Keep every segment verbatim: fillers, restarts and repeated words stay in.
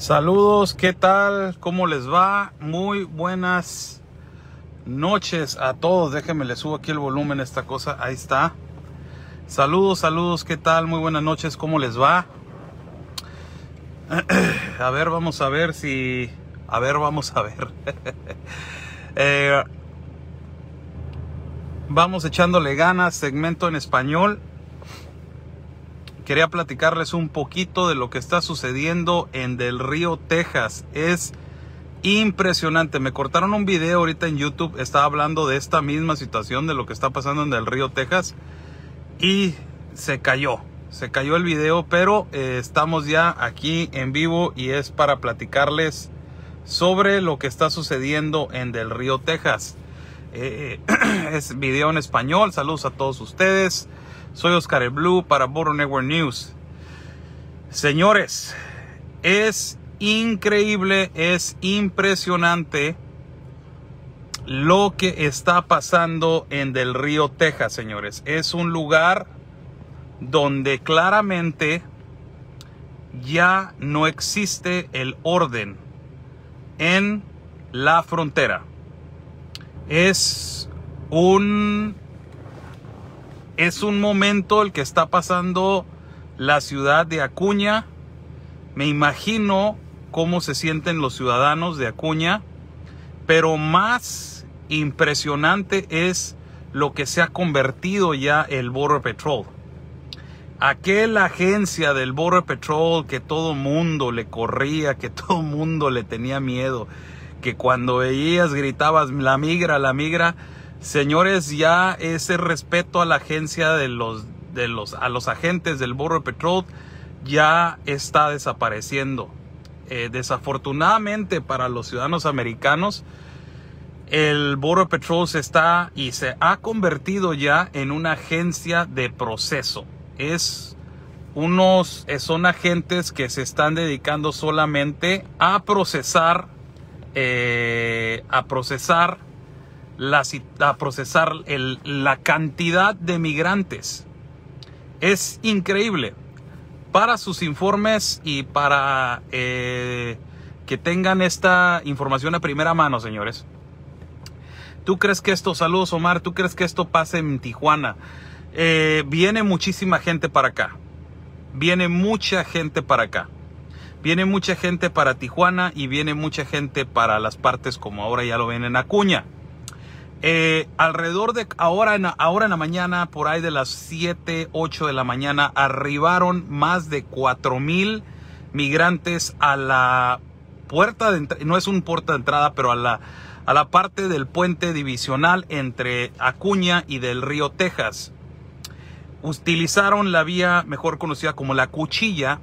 Saludos, ¿qué tal? ¿Cómo les va? Muy buenas noches a todos. Déjenme, les subo aquí el volumen a esta cosa. Ahí está. Saludos, saludos, ¿qué tal? Muy buenas noches, ¿cómo les va? A ver, vamos a ver si... A ver, vamos a ver. eh, vamos echándole ganas, segmento en español. Quería platicarles un poquito de lo que está sucediendo en Del Río, Texas. Es impresionante. Me cortaron un video ahorita en YouTube. Estaba hablando de esta misma situación, de lo que está pasando en Del Río, Texas. Y se cayó. Se cayó el video, pero eh, estamos ya aquí en vivo y es para platicarles sobre lo que está sucediendo en Del Río, Texas. Eh, es video en español. Saludos a todos ustedes. Soy Oscar El Blue para Border Network News. Señores, es increíble, es impresionante lo que está pasando en Del Río, Texas, señores. Es un lugar donde claramente ya no existe el orden en la frontera. Es un... Es un momento el que está pasando la ciudad de Acuña. Me imagino cómo se sienten los ciudadanos de Acuña. Pero más impresionante es lo que se ha convertido ya el Border Patrol. Aquella agencia del Border Patrol que todo mundo le corría, que todo mundo le tenía miedo. Que cuando veías gritabas la migra, la migra. Señores, ya ese respeto a la agencia de los, de los, a los agentes del Border Patrol ya está desapareciendo. Eh, desafortunadamente para los ciudadanos americanos, el Border Patrol se está y se ha convertido ya en una agencia de proceso. Es unos, son agentes que se están dedicando solamente a procesar, eh, a procesar. La, a procesar el, la cantidad de migrantes. Es increíble. Para sus informes y para eh, que tengan esta información a primera mano, señores. ¿Tú crees que esto, saludos Omar, tú crees que esto pase en Tijuana? Eh, viene muchísima gente para acá. Viene mucha gente para acá. Viene mucha gente para Tijuana y viene mucha gente para las partes como ahora ya lo ven en Acuña. Eh, alrededor de ahora en, ahora en la mañana, por ahí de las siete, ocho de la mañana, arribaron más de cuatro mil migrantes a la puerta de entrada, no es un puerta de entrada, pero a la, a la parte del puente divisional entre Acuña y Del Río, Texas. Utilizaron la vía mejor conocida como la Cuchilla.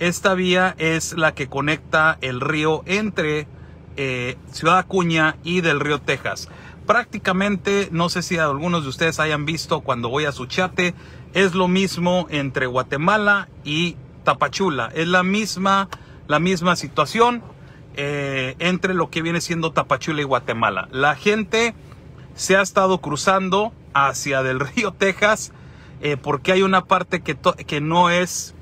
Esta vía es la que conecta el río entre eh, Ciudad Acuña y Del Río, Texas. Prácticamente, no sé si algunos de ustedes hayan visto cuando voy a Suchiate, es lo mismo entre Guatemala y Tapachula. Es la misma, la misma situación eh, entre lo que viene siendo Tapachula y Guatemala. La gente se ha estado cruzando hacia Del Río, Texas, eh, porque hay una parte que, que no es...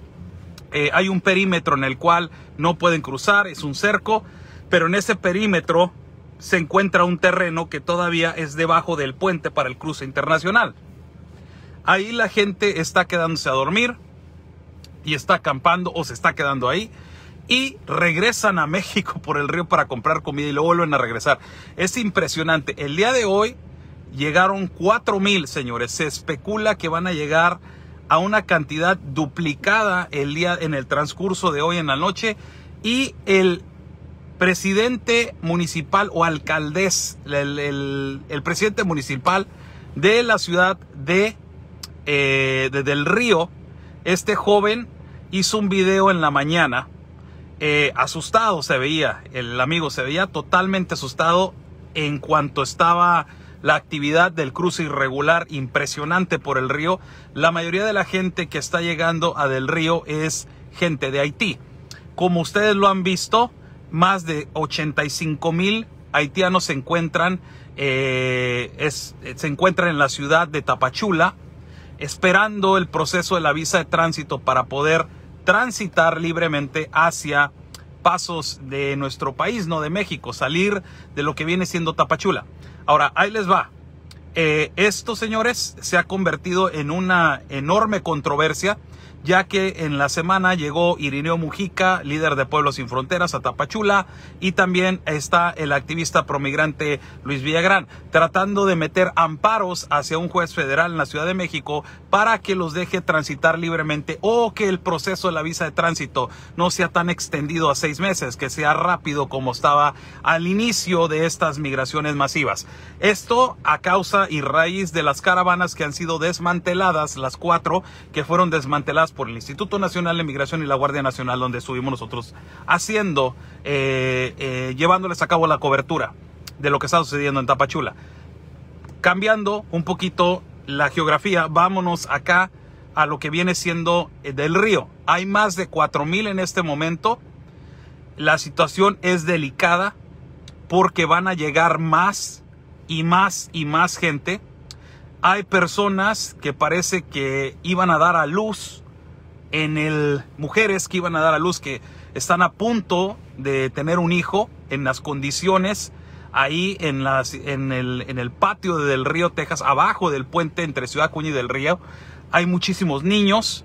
Eh, hay un perímetro en el cual no pueden cruzar, es un cerco, pero en ese perímetro se encuentra un terreno que todavía es debajo del puente para el cruce internacional. Ahí la gente está quedándose a dormir y está acampando o se está quedando ahí y regresan a México por el río para comprar comida y luego vuelven a regresar. Es impresionante. El día de hoy llegaron cuatro mil, señores. Se especula que van a llegar a una cantidad duplicada el día, en el transcurso de hoy en la noche, y el presidente municipal o alcaldés, el, el, el presidente municipal de la ciudad de, eh, de Del Río, este joven hizo un video en la mañana, eh, asustado se veía, el amigo se veía totalmente asustado en cuanto estaba la actividad del cruce irregular impresionante por el río. La mayoría de la gente que está llegando a Del Río es gente de Haití. Como ustedes lo han visto, más de ochenta y cinco mil haitianos se encuentran, eh, es, se encuentran en la ciudad de Tapachula esperando el proceso de la visa de tránsito para poder transitar libremente hacia pasos de nuestro país, no de México, salir de lo que viene siendo Tapachula. Ahora, ahí les va. Eh, esto, señores, se ha convertido en una enorme controversia, ya que en la semana llegó Irineo Mujica, líder de Pueblos Sin Fronteras, a Tapachula, y también está el activista promigrante Luis Villagrán, tratando de meter amparos hacia un juez federal en la Ciudad de México para que los deje transitar libremente o que el proceso de la visa de tránsito no sea tan extendido a seis meses, que sea rápido como estaba al inicio de estas migraciones masivas. Esto a causa y raíz de las caravanas que han sido desmanteladas, las cuatro que fueron desmanteladas por el Instituto Nacional de Migración y la Guardia Nacional, donde estuvimos nosotros haciendo, eh, eh, llevándoles a cabo la cobertura de lo que está sucediendo en Tapachula. Cambiando un poquito la geografía, vámonos acá a lo que viene siendo Del Río. Hay más de cuatro mil en este momento. La situación es delicada porque van a llegar más y más y más gente. Hay personas que parece que iban a dar a luz en el, mujeres que iban a dar a luz, que están a punto de tener un hijo en las condiciones ahí en, las, en, el, en el patio de Del Río, Texas, abajo del puente entre Ciudad Acuña y Del Río. Hay muchísimos niños.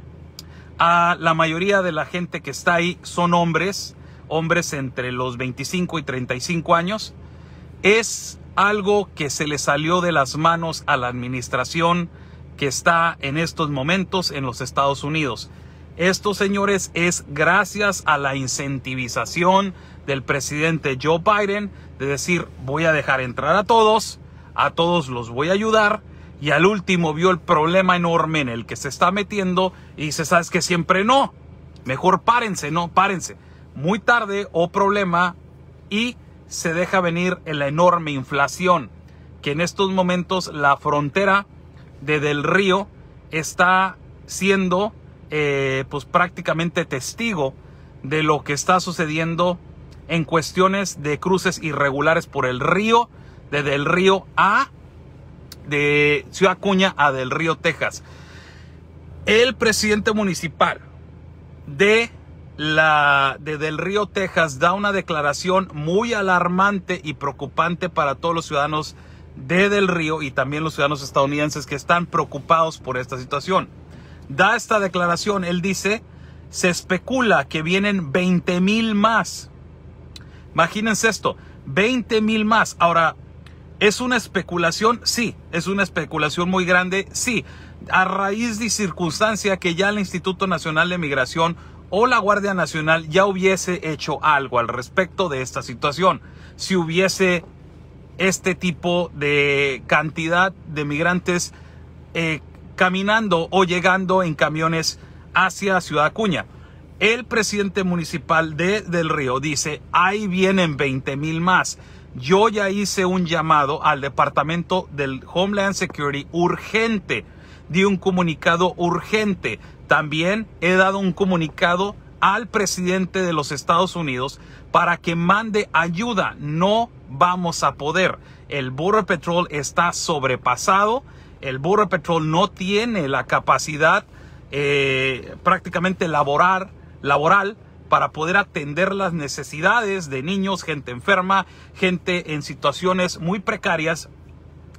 Ah, la mayoría de la gente que está ahí son hombres, hombres entre los veinticinco y treinta y cinco años. Es algo que se le salió de las manos a la administración que está en estos momentos en los Estados Unidos. Esto, señores, es gracias a la incentivización del presidente Joe Biden de decir, voy a dejar entrar a todos, a todos los voy a ayudar, y al último vio el problema enorme en el que se está metiendo y dice, ¿sabes qué? Siempre no, mejor párense, no, párense. Muy tarde o problema, y se deja venir la enorme inflación, que en estos momentos la frontera de Del Río está siendo... Eh, pues prácticamente testigo de lo que está sucediendo en cuestiones de cruces irregulares por el río, desde el río a de Ciudad Acuña a Del Río, Texas. El presidente municipal de, la, de Del Río, Texas, da una declaración muy alarmante y preocupante para todos los ciudadanos de Del Río y también los ciudadanos estadounidenses que están preocupados por esta situación. Da esta declaración, él dice, se especula que vienen veinte mil más. Imagínense esto, veinte mil más. Ahora, ¿es una especulación? Sí, es una especulación muy grande, sí. A raíz de circunstancia que ya el Instituto Nacional de Migración o la Guardia Nacional ya hubiese hecho algo al respecto de esta situación. Si hubiese este tipo de cantidad de migrantes eh, caminando o llegando en camiones hacia Ciudad Acuña. El presidente municipal de Del Río dice, ahí vienen veinte mil más. Yo ya hice un llamado al Departamento del Homeland Security urgente, di un comunicado urgente. También he dado un comunicado al presidente de los Estados Unidos para que mande ayuda. No vamos a poder. El Border Patrol está sobrepasado. El Border Patrol no tiene la capacidad eh, prácticamente laboral, laboral para poder atender las necesidades de niños, gente enferma, gente en situaciones muy precarias.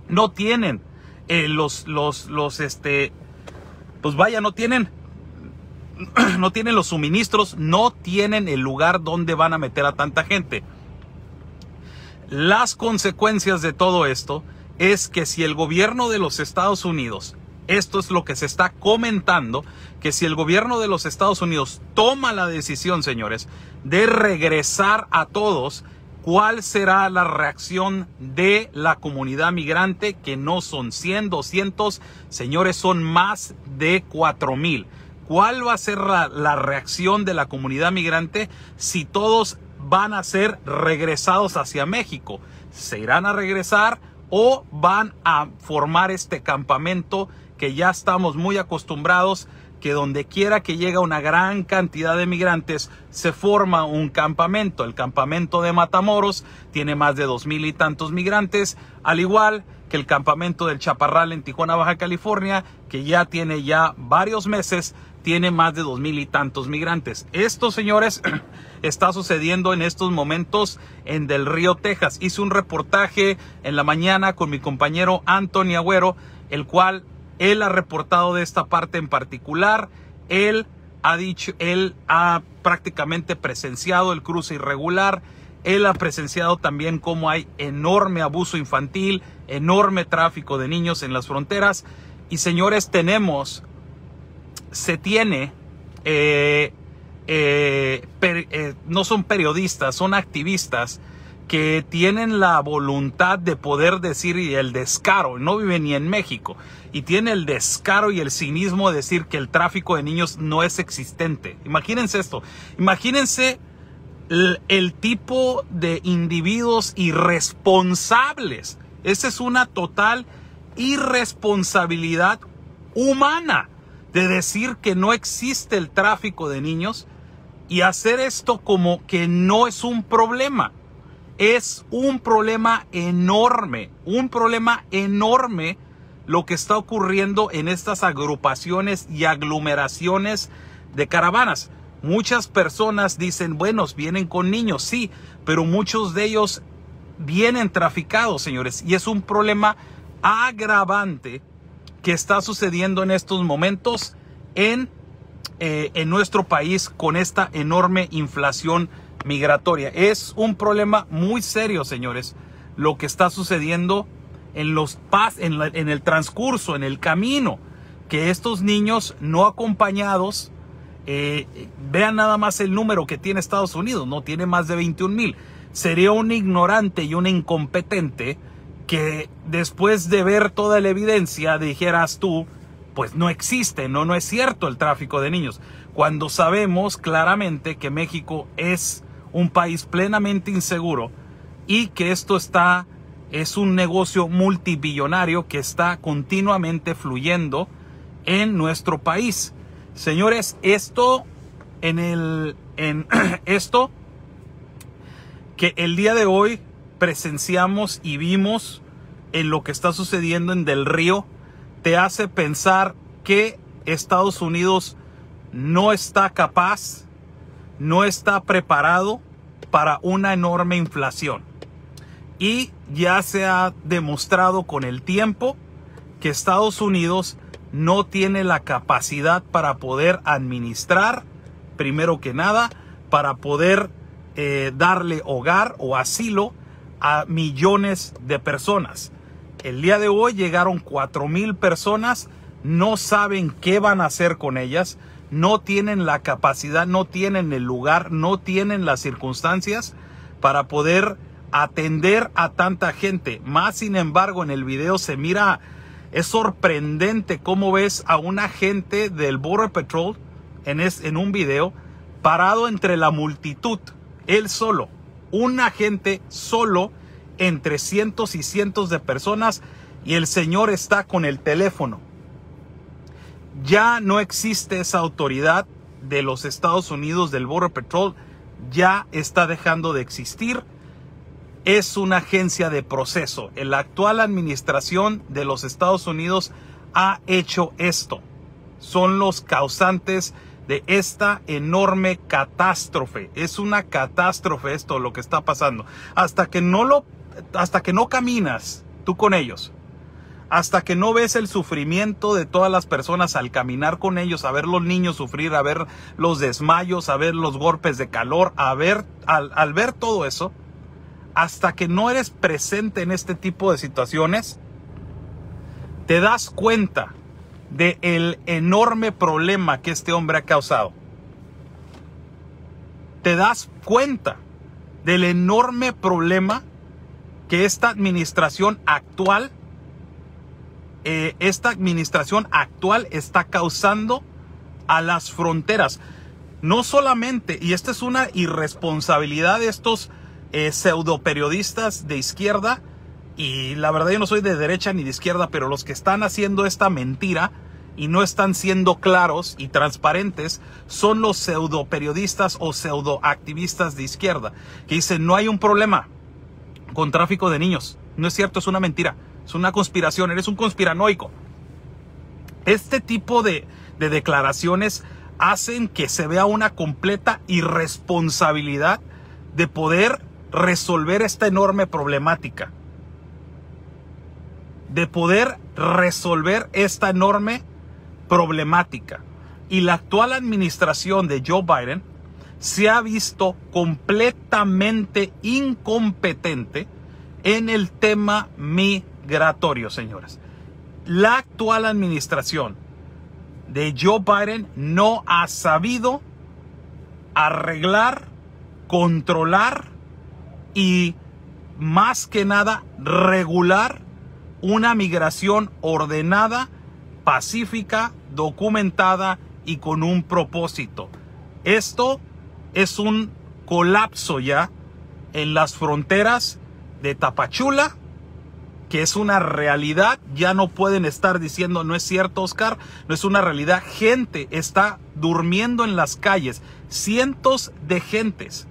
No tienen eh, los, los, los, este, pues vaya, no tienen, no tienen los suministros, no tienen el lugar donde van a meter a tanta gente. Las consecuencias de todo esto es que si el gobierno de los Estados Unidos, esto es lo que se está comentando, que si el gobierno de los Estados Unidos toma la decisión, señores, de regresar a todos, ¿cuál será la reacción de la comunidad migrante? Que no son cien, doscientos, señores, son más de cuatro mil. ¿Cuál va a ser la, la reacción de la comunidad migrante si todos van a ser regresados hacia México? ¿Se irán a regresar? ¿O van a formar este campamento que ya estamos muy acostumbrados, que donde quiera que llega una gran cantidad de migrantes se forma un campamento? El campamento de Matamoros tiene más de dos mil y tantos migrantes, al igual que el campamento del Chaparral en Tijuana, Baja California, que ya tiene ya varios meses, tiene más de dos mil y tantos migrantes. Esto, señores, está sucediendo en estos momentos en Del Río, Texas. Hice un reportaje en la mañana con mi compañero Antonio Agüero, el cual él ha reportado de esta parte en particular. Él ha dicho, él ha prácticamente presenciado el cruce irregular. Él ha presenciado también cómo hay enorme abuso infantil, enorme tráfico de niños en las fronteras. Y señores, tenemos... se tiene, eh, eh, per, eh, no son periodistas, son activistas que tienen la voluntad de poder decir, y el descaro, no vive ni en México, y tiene el descaro y el cinismo de decir que el tráfico de niños no es existente. Imagínense esto, imagínense el, el tipo de individuos irresponsables. Esa es una total irresponsabilidad humana, de decir que no existe el tráfico de niños y hacer esto como que no es un problema. Es un problema enorme, un problema enorme lo que está ocurriendo en estas agrupaciones y aglomeraciones de caravanas. Muchas personas dicen, bueno, vienen con niños, sí, pero muchos de ellos vienen traficados, señores, y es un problema agravante que está sucediendo en estos momentos en, eh, en nuestro país con esta enorme inflación migratoria. Es un problema muy serio, señores, lo que está sucediendo en, los pas en, la, en el transcurso, en el camino, que estos niños no acompañados, eh, vean nada más el número que tiene Estados Unidos, no tiene más de veintiún mil. Sería un ignorante y un incompetente que después de ver toda la evidencia dijeras tú, pues no existe, no, no es cierto el tráfico de niños. Cuando sabemos claramente que México es un país plenamente inseguro y que esto está, es un negocio multibillonario que está continuamente fluyendo en nuestro país. Señores, esto en el, en esto que el día de hoy presenciamos y vimos en lo que está sucediendo en Del Río, te hace pensar que Estados Unidos no está capaz, no está preparado para una enorme inflación. Y ya se ha demostrado con el tiempo que Estados Unidos no tiene la capacidad para poder administrar, primero que nada, para poder eh, darle hogar o asilo a millones de personas. El día de hoy llegaron cuatro mil personas, no saben qué van a hacer con ellas, no tienen la capacidad, no tienen el lugar, no tienen las circunstancias para poder atender a tanta gente. Más sin embargo, en el video se mira, es sorprendente cómo ves a un agente del Border Patrol en, es, en un video parado entre la multitud, él solo. Un agente solo entre cientos y cientos de personas, y el señor está con el teléfono. Ya no existe esa autoridad de los Estados Unidos, del Border Patrol, ya está dejando de existir. Es una agencia de proceso. La actual administración de los Estados Unidos ha hecho esto. Son los causantes de esta enorme catástrofe. Es una catástrofe esto lo que está pasando. Hasta que no lo, hasta que no caminas tú con ellos, hasta que no ves el sufrimiento de todas las personas al caminar con ellos, a ver los niños sufrir, a ver los desmayos, a ver los golpes de calor, a ver, al, al ver todo eso, hasta que no eres presente en este tipo de situaciones, te das cuenta de el enorme problema que este hombre ha causado. Te das cuenta del enorme problema que esta administración actual, eh, esta administración actual está causando a las fronteras. No solamente, y esta es una irresponsabilidad de estos eh, pseudo periodistas de izquierda. Y la verdad yo no soy de derecha ni de izquierda, pero los que están haciendo esta mentira y no están siendo claros y transparentes son los pseudo periodistas o pseudo activistas de izquierda que dicen no hay un problema con tráfico de niños. No es cierto, es una mentira, Es una conspiración, eres un conspiranoico. Este tipo de, de declaraciones hacen que se vea una completa irresponsabilidad de poder resolver esta enorme problemática. De poder resolver esta enorme problemática. Y la actual administración de Joe Biden se ha visto completamente incompetente en el tema migratorio, señores. La actual administración de Joe Biden no ha sabido arreglar, controlar y más que nada regular una migración ordenada, pacífica, documentada y con un propósito. Esto es un colapso ya en las fronteras de Tapachula, que es una realidad. Ya no pueden estar diciendo, no es cierto, Oscar, no es una realidad. Gente está durmiendo en las calles, cientos de gentes,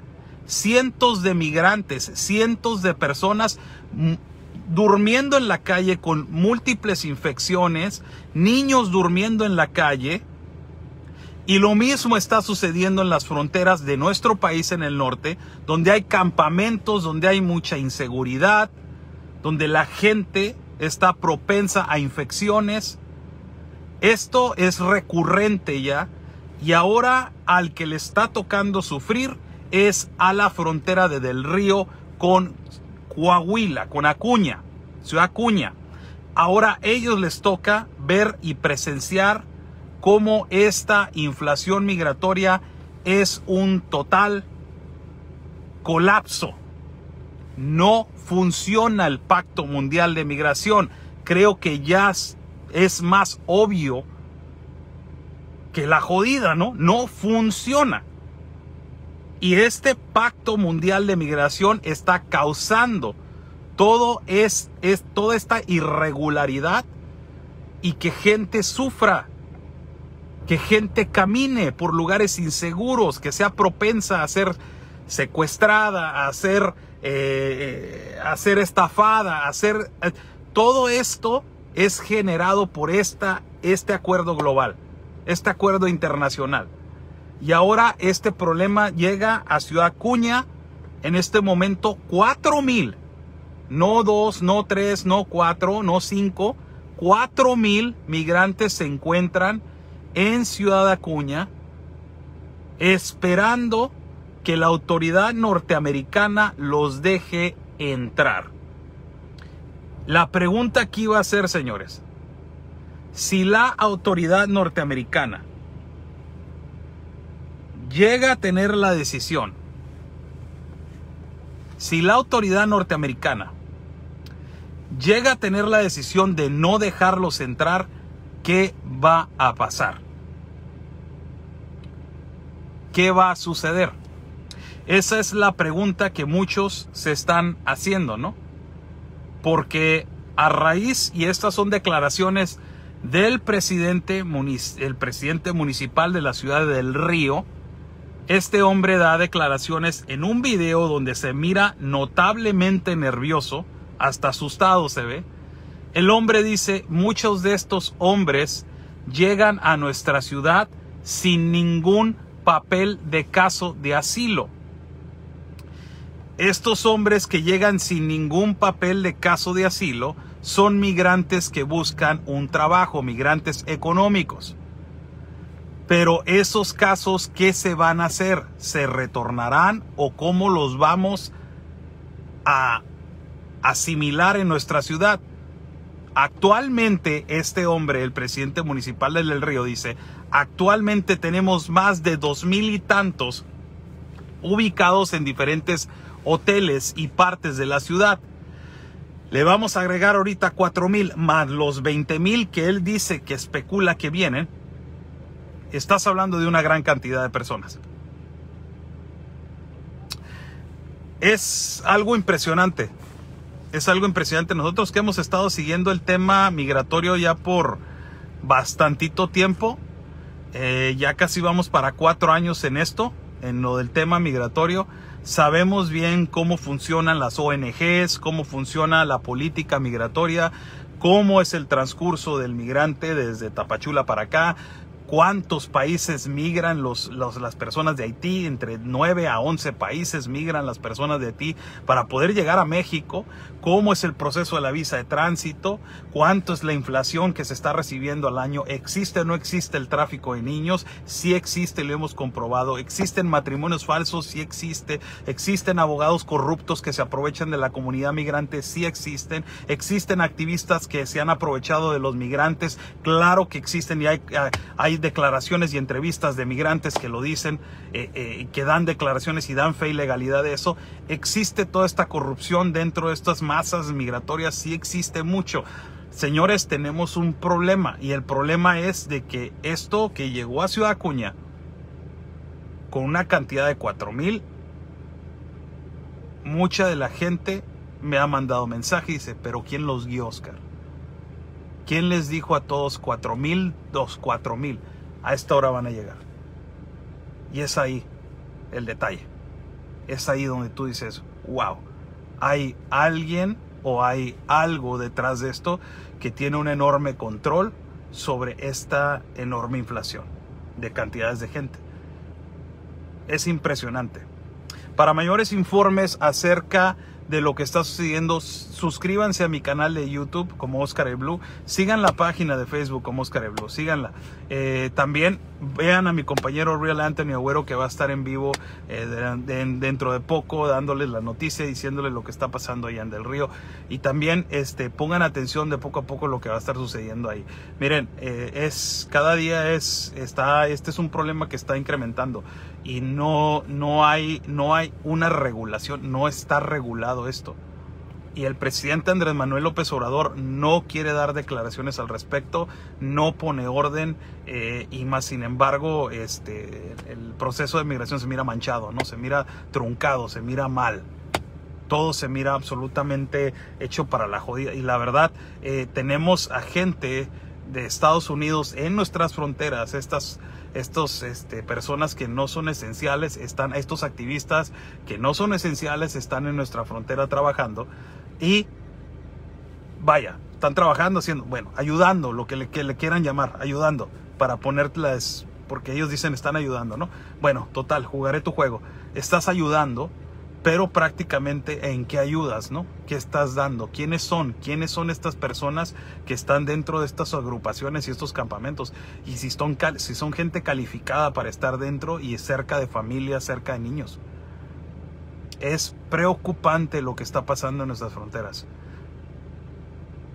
cientos de migrantes, cientos de personas durmiendo en la calle con múltiples infecciones, niños durmiendo en la calle. Y lo mismo está sucediendo en las fronteras de nuestro país en el norte, donde hay campamentos, donde hay mucha inseguridad, donde la gente está propensa a infecciones. Esto es recurrente ya, y ahora al que le está tocando sufrir es a la frontera de Del Río con Coahuila, con Acuña, Ciudad Acuña. Ahora a ellos les toca ver y presenciar cómo esta inflación migratoria es un total colapso. No funciona el Pacto Mundial de Migración. Creo que ya es más obvio que la jodida, ¿no? No funciona. Y este Pacto Mundial de Migración está causando todo es, es, toda esta irregularidad y que gente sufra, que gente camine por lugares inseguros, que sea propensa a ser secuestrada, a ser, eh, a ser estafada, a ser... Eh, todo esto es generado por esta, este acuerdo global, este acuerdo internacional. Y ahora este problema llega a Ciudad Acuña, en este momento cuatro mil, no dos, no tres, no cuatro, no cinco, cuatro mil migrantes se encuentran en Ciudad Acuña, esperando que la autoridad norteamericana los deje entrar. La pregunta aquí va a ser, señores, si la autoridad norteamericana llega a tener la decisión, si la autoridad norteamericana llega a tener la decisión de no dejarlos entrar, ¿qué va a pasar? ¿Qué va a suceder? Esa es la pregunta que muchos se están haciendo, ¿no? Porque a raíz, y estas son declaraciones del presidente, el presidente municipal de la ciudad del Río, este hombre da declaraciones en un video donde se mira notablemente nervioso, hasta asustado se ve. El hombre dice, muchos de estos hombres llegan a nuestra ciudad sin ningún papel de caso de asilo. Estos hombres que llegan sin ningún papel de caso de asilo son migrantes que buscan un trabajo, migrantes económicos. Pero esos casos, ¿qué se van a hacer? ¿Se retornarán o cómo los vamos a asimilar en nuestra ciudad? Actualmente, este hombre, el presidente municipal de Del Río, dice, actualmente tenemos más de dos mil y tantos ubicados en diferentes hoteles y partes de la ciudad. Le vamos a agregar ahorita cuatro mil más los veinte mil que él dice que especula que vienen. Estás hablando de una gran cantidad de personas. Es algo impresionante. Es algo impresionante. Nosotros que hemos estado siguiendo el tema migratorio ya por bastantito tiempo, eh, ya casi vamos para cuatro años en esto, en lo del tema migratorio, sabemos bien cómo funcionan las O N Ges, cómo funciona la política migratoria, cómo es el transcurso del migrante desde Tapachula para acá, cuántos países migran los, los, las personas de Haití, entre nueve a once países migran las personas de Haití para poder llegar a México, cómo es el proceso de la visa de tránsito, cuánto es la inflación que se está recibiendo al año, existe o no existe el tráfico de niños, sí existe, lo hemos comprobado, existen matrimonios falsos, sí existe, existen abogados corruptos que se aprovechan de la comunidad migrante, sí existen, existen activistas que se han aprovechado de los migrantes, claro que existen, y hay, hay declaraciones y entrevistas de migrantes que lo dicen, eh, eh, que dan declaraciones y dan fe y legalidad de eso. Existe toda esta corrupción dentro de estas masas migratorias, sí existe mucho. Señores, tenemos un problema, y el problema es de que esto que llegó a Ciudad Acuña con una cantidad de cuatro mil, mucha de la gente me ha mandado mensaje y dice, pero ¿quién los guió, Oscar? ¿Quién les dijo a todos cuatro mil, dos, cuatro mil? A esta hora van a llegar. Y es ahí el detalle. Es ahí donde tú dices, wow, hay alguien o hay algo detrás de esto que tiene un enorme control sobre esta enorme inflación de cantidades de gente. Es impresionante. Para mayores informes acerca de lo que está sucediendo, suscríbanse a mi canal de YouTube como Oscar El Blue, sigan la página de Facebook como Oscar El Blue, síganla. Eh, también vean a mi compañero Real Anthony Aguero, que va a estar en vivo eh, de, de, dentro de poco, dándoles la noticia, diciéndoles lo que está pasando allá en Del Río. Y también este, pongan atención de poco a poco lo que va a estar sucediendo ahí. Miren, eh, es, cada día es, está, este es un problema que está incrementando. Y no, no hay, no hay una regulación, no está regulado esto. Y el presidente Andrés Manuel López Obrador no quiere dar declaraciones al respecto, no pone orden, eh, y más sin embargo este, el proceso de migración se mira manchado, ¿no? Se mira truncado, se mira mal. Todo se mira absolutamente hecho para la jodida. Y la verdad, eh, tenemos a gente de Estados Unidos en nuestras fronteras, estas Estos este, personas que no son esenciales, están, estos activistas que no son esenciales están en nuestra frontera trabajando, y vaya, están trabajando, haciendo, bueno, ayudando, lo que le, que le quieran llamar, ayudando, para ponerlas, porque ellos dicen están ayudando, ¿no? Bueno, total, jugaré tu juego. Estás ayudando, pero prácticamente ¿en qué ayudas, no? ¿Qué estás dando? ¿Quiénes son? ¿Quiénes son estas personas que están dentro de estas agrupaciones y estos campamentos? Y si son, si son gente calificada para estar dentro y cerca de familias, cerca de niños. Es preocupante lo que está pasando en nuestras fronteras.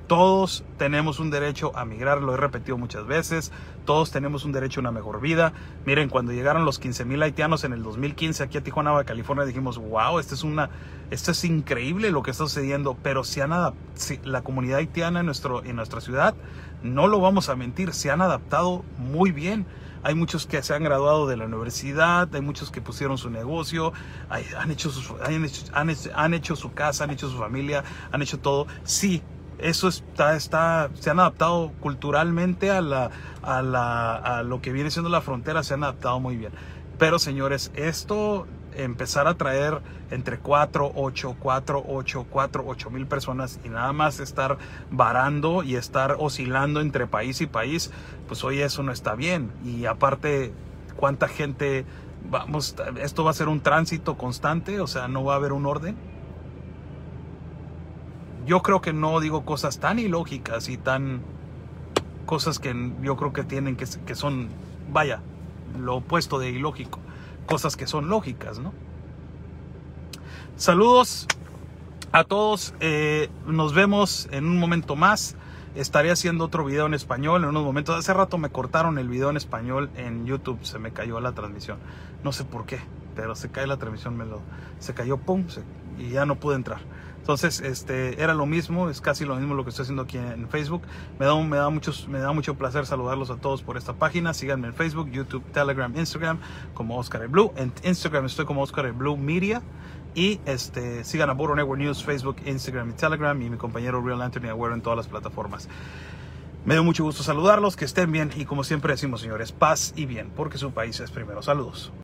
Todos tenemos un derecho a migrar, lo he repetido muchas veces, todos tenemos un derecho a una mejor vida. Miren, cuando llegaron los quince mil haitianos en el dos mil quince aquí a Tijuana, Baja California, dijimos, wow, esto es, una, esto es increíble lo que está sucediendo, pero se han adaptado, la comunidad haitiana en, nuestro, en nuestra ciudad, no lo vamos a mentir, se han adaptado muy bien. Hay muchos que se han graduado de la universidad, hay muchos que pusieron su negocio, hay, han, hecho sus, han, hecho, han, hecho, han hecho su casa, han hecho su familia, han hecho todo, sí. Eso está, está, se han adaptado culturalmente a, la, a, la, a lo que viene siendo la frontera, se han adaptado muy bien. Pero señores, esto empezar a traer entre cuatro, ocho, cuatro, ocho, cuatro, ocho mil personas y nada más estar varando y estar oscilando entre país y país, pues oye, eso no está bien. Y aparte, ¿cuánta gente? Vamos, esto va a ser un tránsito constante, o sea, no va a haber un orden. Yo creo que no digo cosas tan ilógicas y tan cosas que yo creo que tienen que, que son, vaya, lo opuesto de ilógico, cosas que son lógicas, ¿no? Saludos a todos, eh, nos vemos en un momento más. Estaré haciendo otro video en español en unos momentos. Hace rato me cortaron el video en español en YouTube, se me cayó la transmisión, no sé por qué, pero se cae la transmisión, me lo, se cayó, pum, se, y ya no pude entrar. Entonces, este, era lo mismo, es casi lo mismo lo que estoy haciendo aquí en Facebook. Me da, me da, muchos, me da mucho placer saludarlos a todos por esta página. Síganme en Facebook, YouTube, Telegram, Instagram, como Oscar El Blue. En Instagram estoy como Oscar El Blue Media. Y este, sigan a Border Network News, Facebook, Instagram y Telegram. Y mi compañero Real Anthony Aguero en todas las plataformas. Me dio mucho gusto saludarlos, que estén bien. Y como siempre decimos, señores, paz y bien, porque su país es primero. Saludos.